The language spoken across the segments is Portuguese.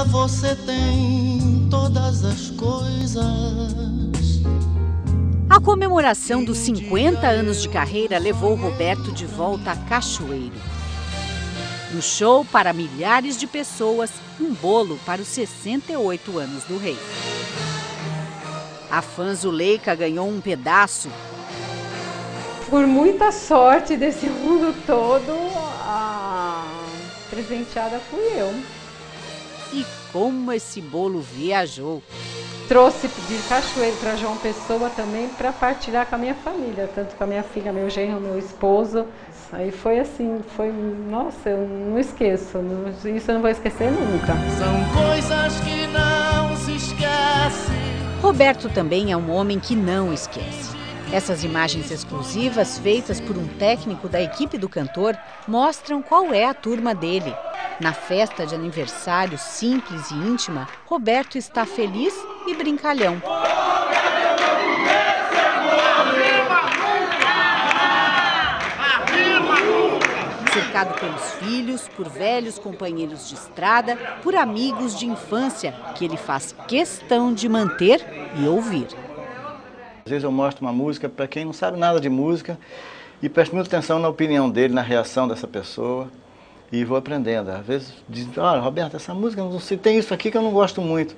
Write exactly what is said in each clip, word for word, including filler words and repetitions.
vida você tem todas as coisas. A comemoração dos cinquenta anos de carreira levou Roberto de volta a Cachoeiro. Um show para milhares de pessoas, um bolo para os sessenta e oito anos do rei. A fã Zuleika ganhou um pedaço. Por muita sorte desse mundo todo, a presenteada fui eu. E como esse bolo viajou! Trouxe de Cachoeiro para João Pessoa também para partilhar com a minha família, tanto com a minha filha, meu genro, meu esposo. Aí foi assim, foi, nossa, eu não esqueço, isso eu não vou esquecer nunca. São coisas que não se esquecem. Roberto também é um homem que não esquece. Essas imagens exclusivas, feitas por um técnico da equipe do cantor, mostram qual é a turma dele. Na festa de aniversário simples e íntima, Roberto está feliz e brincalhão. Cercado pelos filhos, por velhos companheiros de estrada, por amigos de infância, que ele faz questão de manter e ouvir. Às vezes eu mostro uma música para quem não sabe nada de música e presto muita atenção na opinião dele, na reação dessa pessoa e vou aprendendo. Às vezes diz, olha, Roberto, essa música, não sei, tem isso aqui que eu não gosto muito.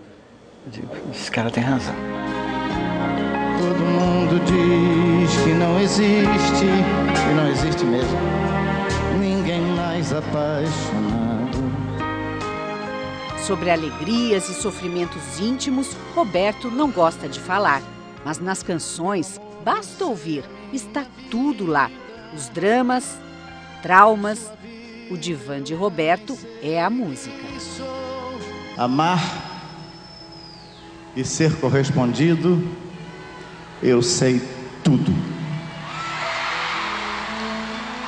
Eu digo, esse cara tem razão. Todo mundo diz que não existe, e não existe mesmo. Ninguém mais apaixonado. Sobre alegrias e sofrimentos íntimos, Roberto não gosta de falar. Mas nas canções, basta ouvir, está tudo lá. Os dramas, traumas, o divã de Roberto é a música. Amar e ser correspondido, eu sei tudo.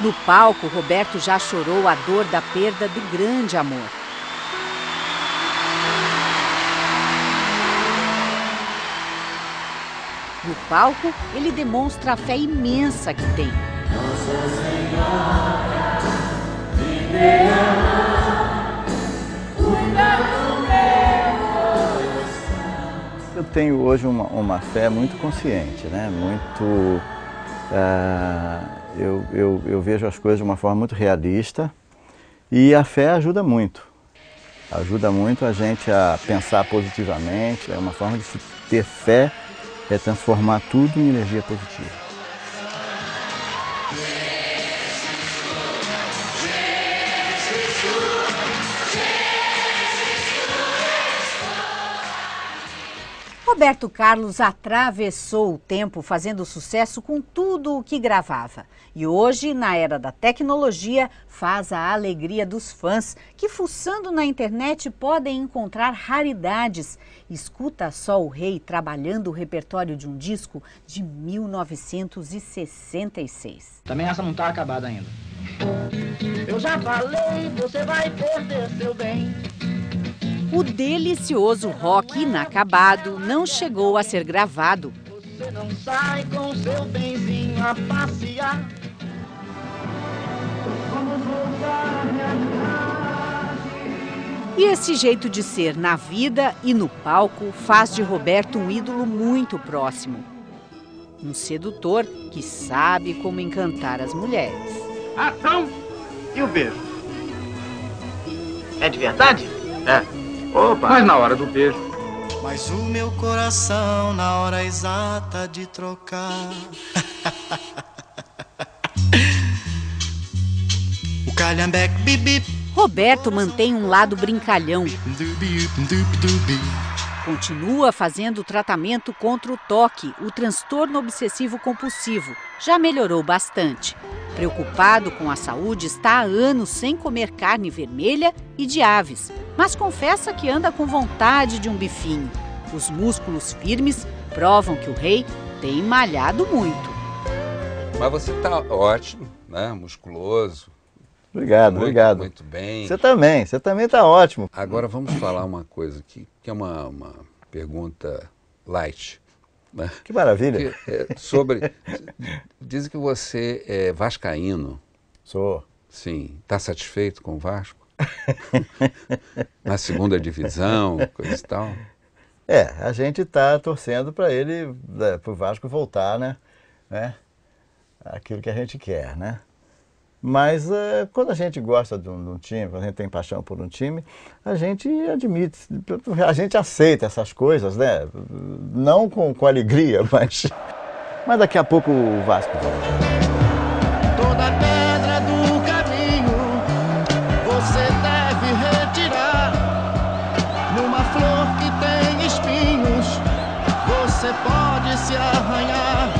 No palco, Roberto já chorou a dor da perda do grande amor. No palco, ele demonstra a fé imensa que tem. Nossa Senhora, me dê a mão, cuida do meu coração. Eu tenho hoje uma, uma fé muito consciente, né? Muito, uh, eu, eu, eu vejo as coisas de uma forma muito realista e a fé ajuda muito. Ajuda muito a gente a pensar positivamente, é uma forma de ter fé. É transformar tudo em energia positiva. Roberto Carlos atravessou o tempo fazendo sucesso com tudo o que gravava. E hoje, na era da tecnologia, faz a alegria dos fãs, que fuçando na internet podem encontrar raridades. Escuta só o rei trabalhando o repertório de um disco de mil novecentos e sessenta e seis. Também essa não tá acabada ainda. Eu já falei, você vai perder seu bem. O delicioso rock inacabado não chegou a ser gravado. Você não sai com seu benzinho a passear. Vamos voltar à realidade. E esse jeito de ser na vida e no palco faz de Roberto um ídolo muito próximo. Um sedutor que sabe como encantar as mulheres. Ação e o beijo. É de verdade? É. Opa. Mas na hora do beijo. Mas o meu coração na hora exata de trocar. O calhambeque bibip. Roberto mantém um lado brincalhão. Continua fazendo tratamento contra o toque, o transtorno obsessivo compulsivo. Já melhorou bastante. Preocupado com a saúde, está há anos sem comer carne vermelha e de aves, mas confessa que anda com vontade de um bifinho. Os músculos firmes provam que o rei tem malhado muito. Mas você está ótimo, né? Musculoso. Obrigado, muito, obrigado. Muito bem. Você também, você também está ótimo. Agora vamos falar uma coisa aqui, que é uma, uma pergunta light. Que maravilha. Que, é, sobre, dizem que você é vascaíno. Sou. Sim. Está satisfeito com o Vasco? Na segunda divisão, coisa e tal. É, a gente está torcendo para ele, para o Vasco voltar, né? né? Aquilo que a gente quer, né? Mas uh, quando a gente gosta de um, de um time, quando a gente tem paixão por um time, a gente admite, a gente aceita essas coisas, né? Não com, com alegria, mas... Mas daqui a pouco o Vasco volta. Toda pedra do caminho você deve retirar. Numa flor que tem espinhos você pode se arranhar.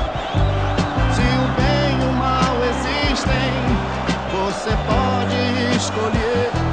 Se o bem e o mal existem, você pode escolher.